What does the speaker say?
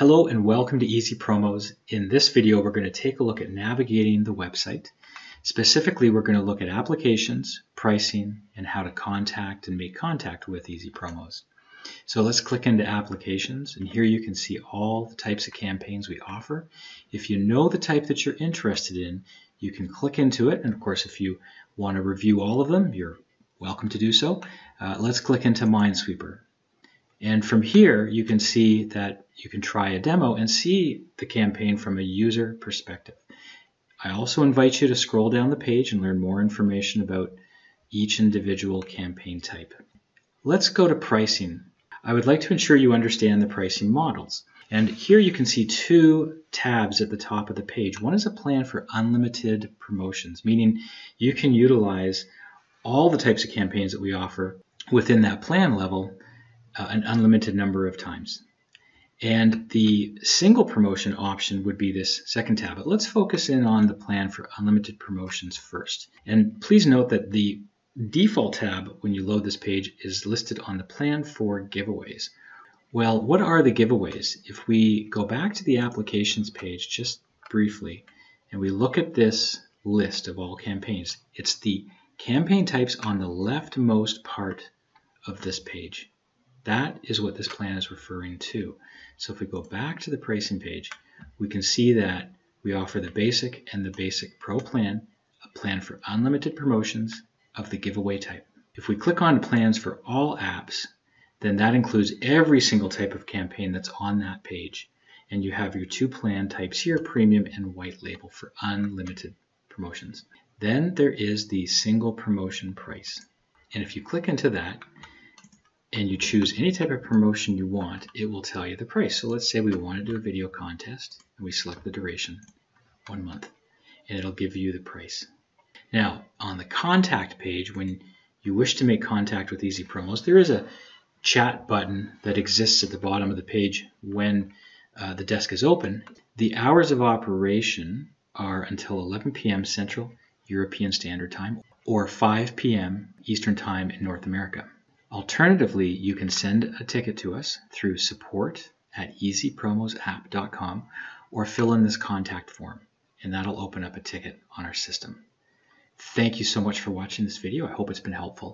Hello and welcome to Easy Promos. In this video, we're going to take a look at navigating the website. Specifically, we're going to look at applications, pricing, and how to contact and make contact with Easy Promos. So let's click into applications, and here you can see all the types of campaigns we offer. If you know the type that you're interested in, you can click into it. And of course, if you want to review all of them, you're welcome to do so. Let's click into Minesweeper. And from here, you can see that you can try a demo and see the campaign from a user perspective. I also invite you to scroll down the page and learn more information about each individual campaign type. Let's go to pricing. I would like to ensure you understand the pricing models. And here you can see two tabs at the top of the page. One is a plan for unlimited promotions, meaning you can utilize all the types of campaigns that we offer within that plan level an unlimited number of times. And the single promotion option would be this second tab. But let's focus in on the plan for unlimited promotions first. And please note that the default tab when you load this page is listed on the plan for giveaways. Well, what are the giveaways? If we go back to the applications page just briefly and we look at this list of all campaigns, it's the campaign types on the leftmost part of this page. That is what this plan is referring to. So if we go back to the pricing page, we can see that we offer the basic and the basic pro plan, a plan for unlimited promotions of the giveaway type. If we click on plans for all apps, then that includes every single type of campaign that's on that page. And you have your two plan types here, premium and white label, for unlimited promotions. Then there is the single promotion price. And if you click into that, and you choose any type of promotion you want, it will tell you the price. So let's say we want to do a video contest, and we select the duration, 1 month, and it'll give you the price. Now, on the contact page, when you wish to make contact with Easy Promos, there is a chat button that exists at the bottom of the page when the desk is open. The hours of operation are until 11 p.m. Central European Standard Time, or 5 p.m. Eastern Time in North America. Alternatively, you can send a ticket to us through support@easypromosapp.com or fill in this contact form, and that'll open up a ticket on our system. Thank you so much for watching this video. I hope it's been helpful.